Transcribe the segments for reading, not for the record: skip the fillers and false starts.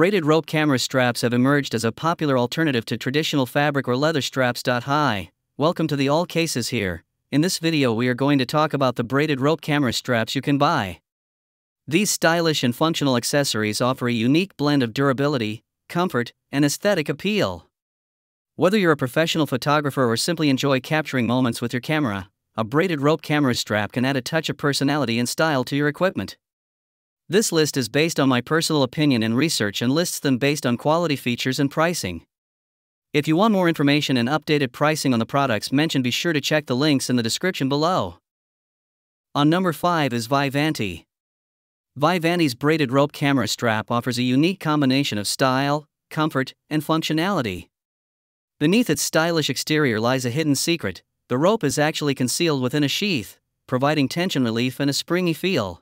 Braided rope camera straps have emerged as a popular alternative to traditional fabric or leather straps. Hi, welcome to the All Cases here. In this video we are going to talk about the braided rope camera straps you can buy. These stylish and functional accessories offer a unique blend of durability, comfort, and aesthetic appeal. Whether you're a professional photographer or simply enjoy capturing moments with your camera, a braided rope camera strap can add a touch of personality and style to your equipment. This list is based on my personal opinion and research and lists them based on quality, features, and pricing. If you want more information and updated pricing on the products mentioned, be sure to check the links in the description below. On number 5 is Vi Vante. Vi Vante's braided rope camera strap offers a unique combination of style, comfort, and functionality. Beneath its stylish exterior lies a hidden secret: the rope is actually concealed within a sheath, providing tension relief and a springy feel.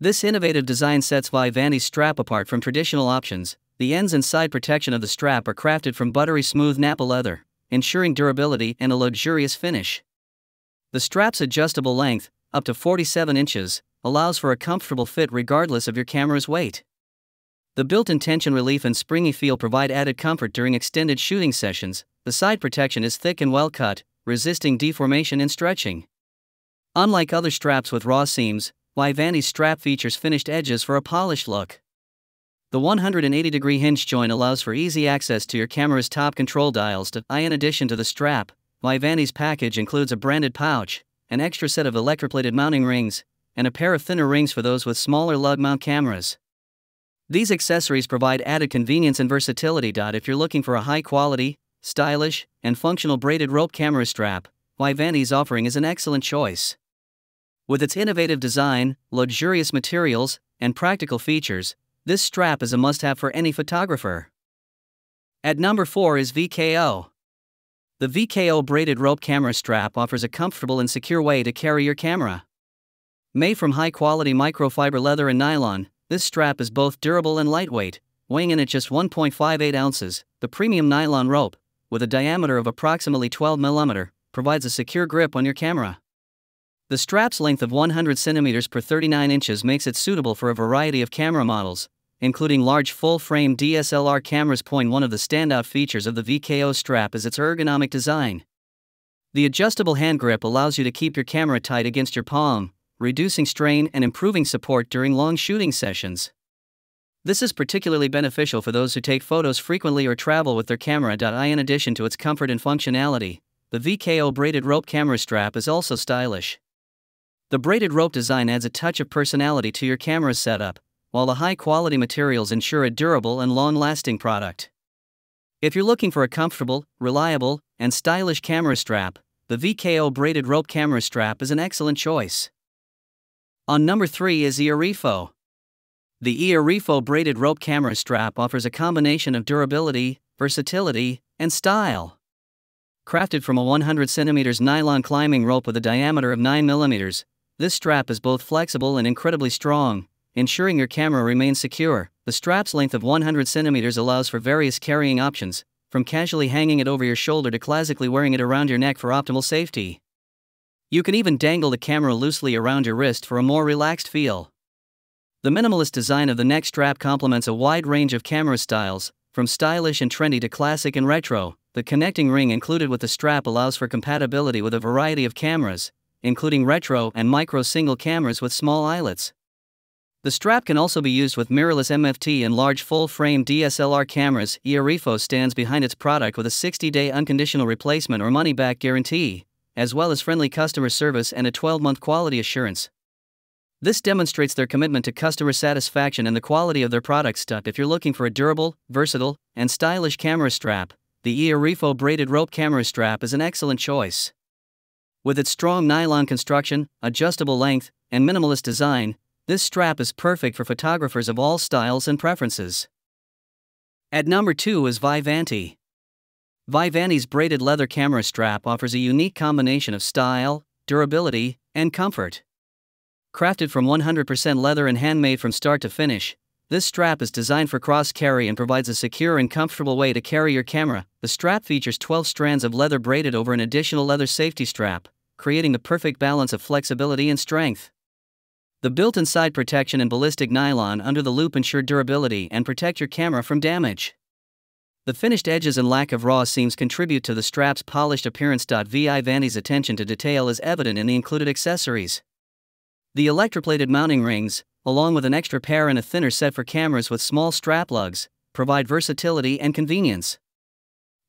This innovative design sets Vi Vante's strap apart from traditional options. The ends and side protection of the strap are crafted from buttery smooth Nappa leather, ensuring durability and a luxurious finish. The strap's adjustable length, up to 47 inches, allows for a comfortable fit regardless of your camera's weight. The built-in tension relief and springy feel provide added comfort during extended shooting sessions. The side protection is thick and well cut, resisting deformation and stretching. Unlike other straps with raw seams, Vi Vante's strap features finished edges for a polished look. The 180-degree hinge joint allows for easy access to your camera's top control dials. In addition to the strap, Vi Vante's package includes a branded pouch, an extra set of electroplated mounting rings, and a pair of thinner rings for those with smaller lug mount cameras. These accessories provide added convenience and versatility. If you're looking for a high-quality, stylish, and functional braided rope camera strap, Vi Vante's offering is an excellent choice. With its innovative design, luxurious materials, and practical features, this strap is a must-have for any photographer. At number 4 is VKO. The VKO braided rope camera strap offers a comfortable and secure way to carry your camera. Made from high-quality microfiber leather and nylon, this strap is both durable and lightweight, weighing in at just 1.58 ounces. The premium nylon rope, with a diameter of approximately 12 mm, provides a secure grip on your camera. The strap's length of 100 cm per 39 inches makes it suitable for a variety of camera models, including large full-frame DSLR cameras. One of the standout features of the VKO strap is its ergonomic design. The adjustable hand grip allows you to keep your camera tight against your palm, reducing strain and improving support during long shooting sessions. This is particularly beneficial for those who take photos frequently or travel with their camera. In addition to its comfort and functionality, the VKO braided rope camera strap is also stylish. The braided rope design adds a touch of personality to your camera setup, while the high-quality materials ensure a durable and long-lasting product. If you're looking for a comfortable, reliable, and stylish camera strap, the VKO braided rope camera strap is an excellent choice. On number 3 is Eorefo. The Eorefo braided rope camera strap offers a combination of durability, versatility, and style. Crafted from a 100 cm nylon climbing rope with a diameter of 9 mm, this strap is both flexible and incredibly strong, ensuring your camera remains secure. The strap's length of 100 cm allows for various carrying options, from casually hanging it over your shoulder to classically wearing it around your neck for optimal safety. You can even dangle the camera loosely around your wrist for a more relaxed feel. The minimalist design of the neck strap complements a wide range of camera styles, from stylish and trendy to classic and retro. The connecting ring included with the strap allows for compatibility with a variety of cameras, including retro and micro single cameras with small eyelets. The strap can also be used with mirrorless MFT and large full-frame DSLR cameras. Eorefo stands behind its product with a 60-day unconditional replacement or money-back guarantee, as well as friendly customer service and a 12-month quality assurance. This demonstrates their commitment to customer satisfaction and the quality of their products. If you're looking for a durable, versatile, and stylish camera strap, the Eorefo braided rope camera strap is an excellent choice. With its strong nylon construction, adjustable length, and minimalist design, this strap is perfect for photographers of all styles and preferences. At number 2 is Vi Vante. Vi Vante's braided leather camera strap offers a unique combination of style, durability, and comfort. Crafted from 100% leather and handmade from start to finish, this strap is designed for cross-carry and provides a secure and comfortable way to carry your camera. The strap features 12 strands of leather braided over an additional leather safety strap, creating the perfect balance of flexibility and strength. The built-in side protection and ballistic nylon under the loop ensure durability and protect your camera from damage. The finished edges and lack of raw seams contribute to the strap's polished appearance. Vi Vante's attention to detail is evident in the included accessories. The electroplated mounting rings, along with an extra pair and a thinner set for cameras with small strap lugs, provide versatility and convenience.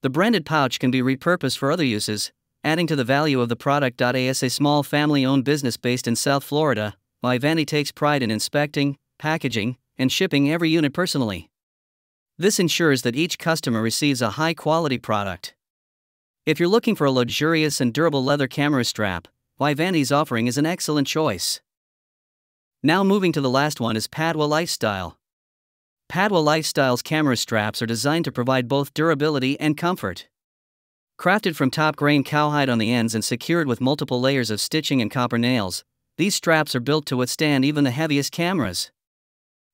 The branded pouch can be repurposed for other uses, adding to the value of the product. As a small family-owned business based in South Florida, Vi Vante takes pride in inspecting, packaging, and shipping every unit personally. This ensures that each customer receives a high-quality product. If you're looking for a luxurious and durable leather camera strap, Vi Vante's offering is an excellent choice. Now moving to the last one is Padwa Lifestyle. Padwa Lifestyle's camera straps are designed to provide both durability and comfort. Crafted from top-grain cowhide on the ends and secured with multiple layers of stitching and copper nails, these straps are built to withstand even the heaviest cameras.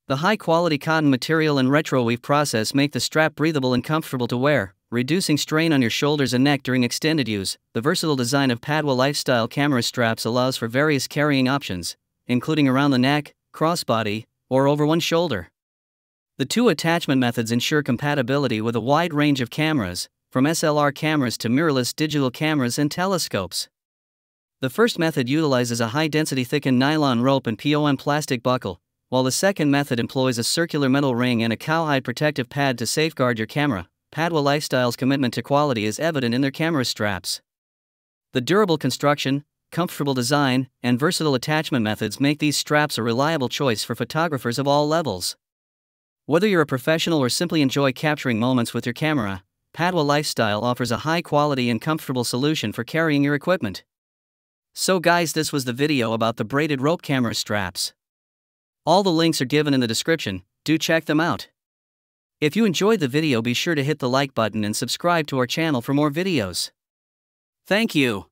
The high-quality cotton material and retroweave process make the strap breathable and comfortable to wear, reducing strain on your shoulders and neck during extended use. The versatile design of Padwa Lifestyle camera straps allows for various carrying options, including around the neck, crossbody, or over one shoulder. The two attachment methods ensure compatibility with a wide range of cameras, from SLR cameras to mirrorless digital cameras and telescopes. The first method utilizes a high-density thickened nylon rope and POM plastic buckle, while the second method employs a circular metal ring and a cowhide protective pad to safeguard your camera. Padwa Lifestyle's commitment to quality is evident in their camera straps. The durable construction, comfortable design, and versatile attachment methods make these straps a reliable choice for photographers of all levels. Whether you're a professional or simply enjoy capturing moments with your camera, Padwa Lifestyle offers a high-quality and comfortable solution for carrying your equipment. So guys, this was the video about the braided rope camera straps. All the links are given in the description, do check them out. If you enjoyed the video, be sure to hit the like button and subscribe to our channel for more videos. Thank you.